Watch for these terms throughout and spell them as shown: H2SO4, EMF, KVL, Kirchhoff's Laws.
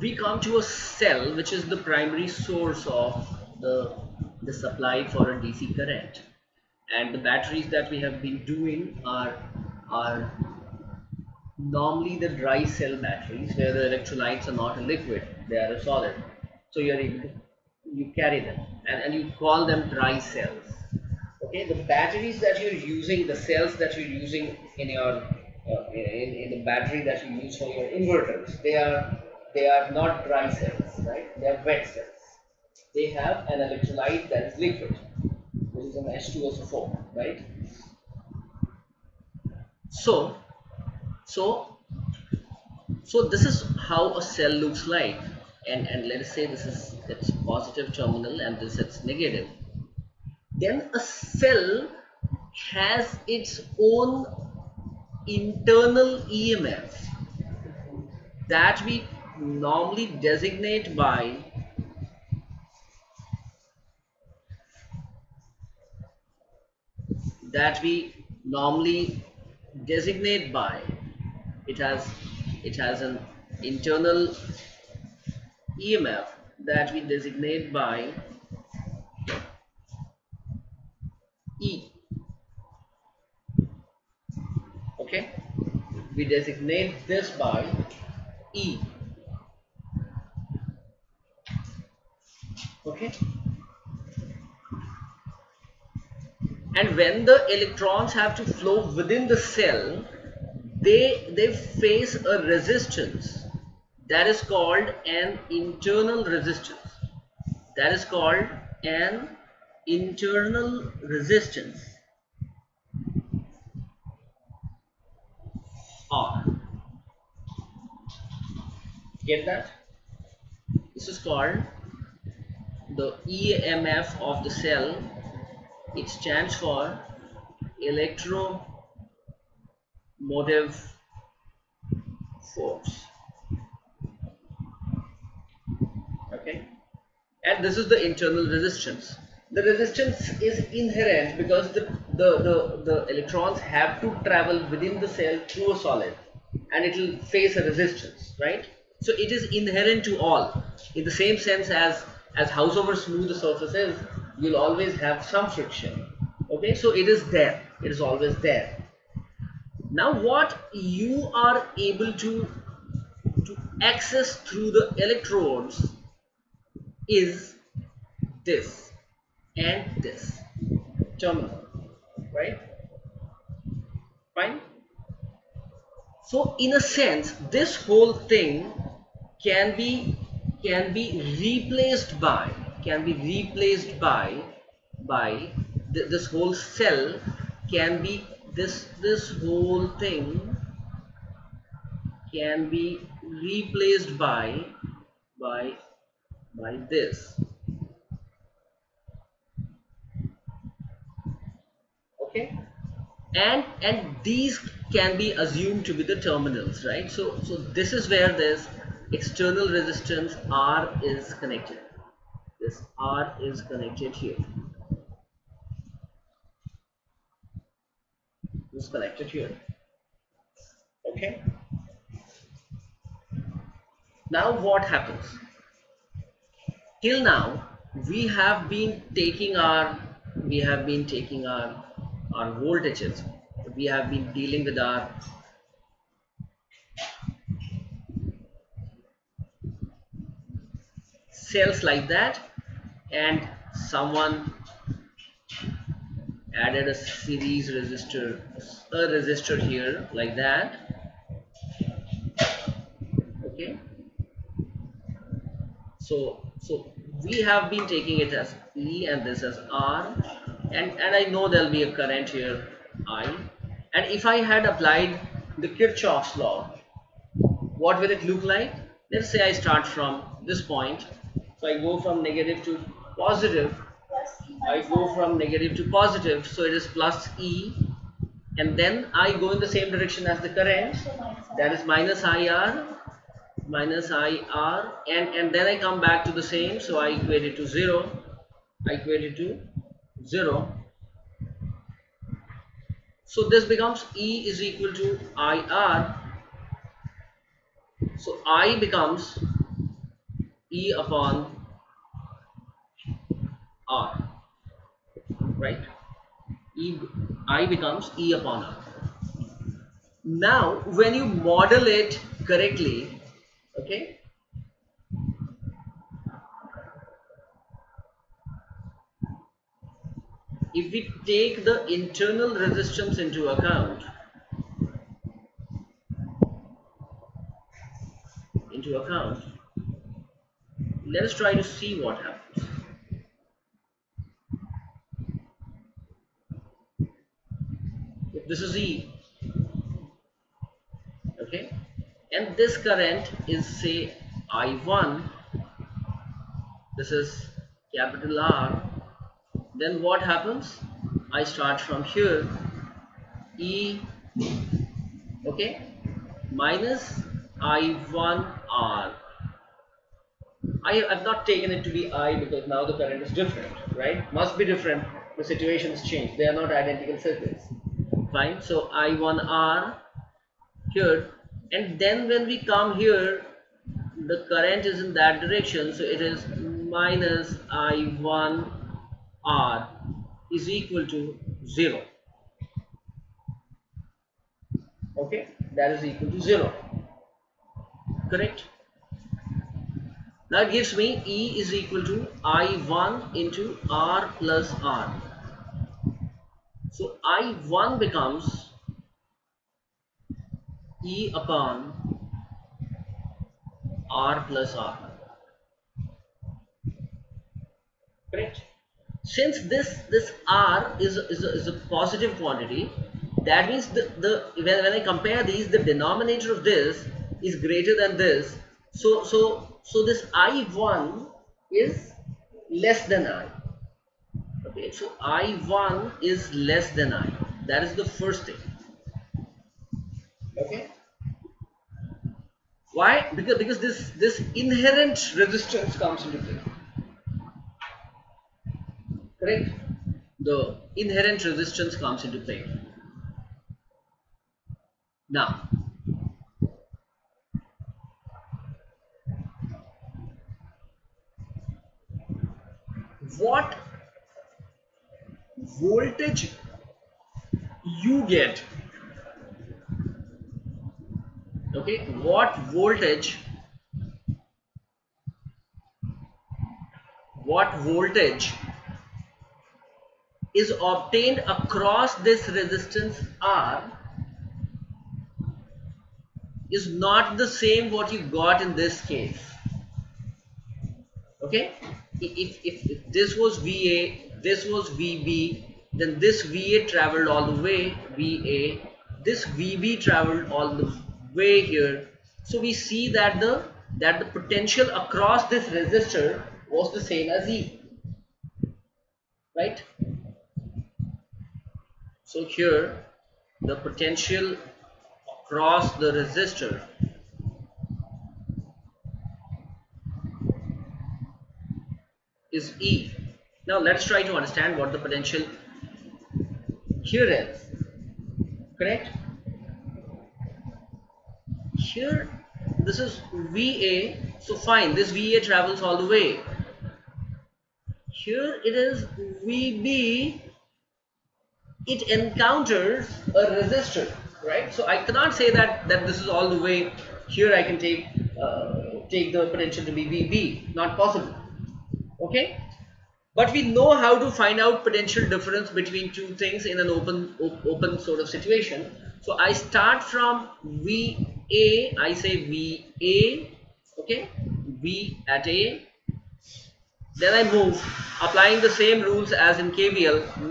we come to a cell which is the primary source of the supply for a DC current, and the batteries that we have been doing are normally the dry cell batteries where the electrolytes are not a liquid, they are a solid. So you are able to, you carry them and you call them dry cells. Okay, the batteries that you're using, the cells that you're using in your in the battery that you use for your inverters, they are not dry cells, right? They are wet cells. They have an electrolyte that is liquid, which is an H2SO4, right? So this is how a cell looks like, and let us say this is its positive terminal and this is negative. Then a cell has its own internal EMF that we normally designate by it has an internal EMF that we designate by E. Okay, we designate this by E. Okay, and when the electrons have to flow within the cell, they face a resistance that is called an internal resistance. R. Get that? This is called the EMF of the cell. It stands for electromotive force. Okay, and this is the internal resistance. The resistance is inherent because the electrons have to travel within the cell through a solid, and it will face a resistance, right? So it is inherent to all. In the same sense as however smooth the surface is, you'll always have some friction. Okay, so it is there. It is always there. Now what you are able to access through the electrodes is this and this terminal, right? Fine. So in a sense, this whole thing can be replaced by this. And these can be assumed to be the terminals, right? So this is where this external resistance R is connected. This R is connected here. This is connected here. Okay. Now what happens? Till now we have been taking our voltages, we have been dealing with our cells like that, and someone added a series resistor, a resistor here like that. Okay, so we have been taking it as E and this as R. And I know there'll be a current here I, and if I had applied the Kirchhoff's law, what will it look like? Let's say I start from this point, so I go from negative to positive, I go from negative to positive, so it is plus E, and then I go in the same direction as the current, that is minus IR, and then I come back to the same, so I equate it to 0, so this becomes E is equal to IR, so I becomes E upon R, right? I becomes E upon R. Now, when you model it correctly, okay, if we take the internal resistance into account, let us try to see what happens. If this is E, okay, and this current is say I1, this is capital R, then what happens? I start from here, E, okay, minus I1R. I have not taken it to be I because now the current is different, right? Must be different. The situation has changed. They are not identical circuits. Fine. So I1R here, and then when we come here, the current is in that direction. So it is minus I1R is equal to 0. Okay, that is equal to 0. Correct. That gives me E is equal to I1 into R plus R. So I1 becomes E upon R plus R. Correct. Since this R is a positive quantity, that means when I compare these, the denominator of this is greater than this, so this I1 is less than I. Okay, so I1 is less than I. That is the first thing. Okay, why? Because this inherent resistance comes into play. Correct, the inherent resistance comes into play. Now, what voltage you get, okay, what voltage is obtained across this resistance R is not the same what you got in this case. Okay, if this was VA, this was VB, then this VA traveled all the way, VA, this VB traveled all the way here. So we see that the potential across this resistor was the same as E, right? So here the potential across the resistor is E. Now let's try to understand what the potential here is. Correct? Here this is VA, so fine, this VA travels all the way. Here it is VB, it encounters a resistor, right? So I cannot say that this is all the way. Here I can take the potential to be VB, not possible. Okay, but we know how to find out potential difference between two things in an open sort of situation. So I start from VA, I say VA, okay, V at A, then I move, applying the same rules as in KVL,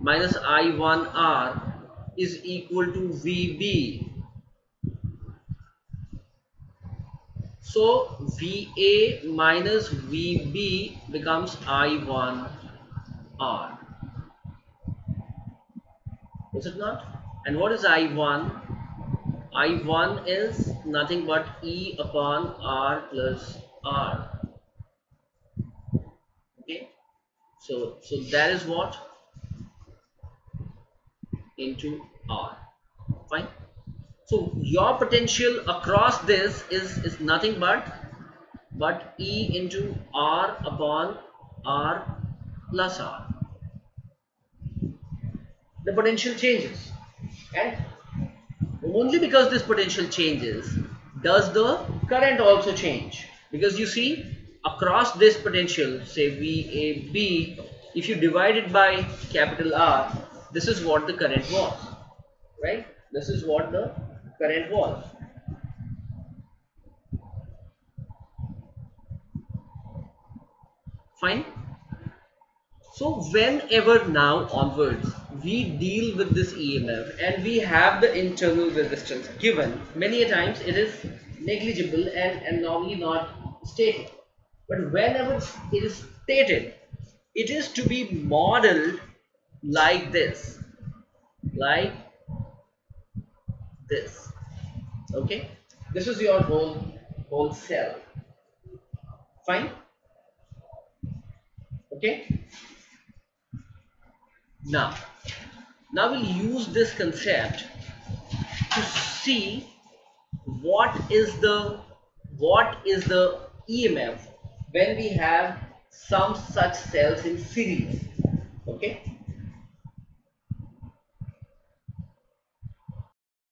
minus I1R is equal to VB. So VA minus VB becomes I1R. Is it not? And what is I1? I1 is nothing but E upon R plus R. Okay. So that is what? Into R. Fine. So your potential across this is nothing but E into R upon R plus R. The potential changes, and only because this potential changes does the current also change, because you see across this potential, say VAB, if you divide it by capital R, this is what the current was, right? This is what the current was. Fine. So whenever now onwards we deal with this EMF and we have the internal resistance given, many a times it is negligible and normally not stated. But whenever it is stated, it is to be modeled like this. Like this. Okay? This is your whole cell. Fine? Okay? Now we'll use this concept to see what is the EMF when we have some such cells in series. Okay?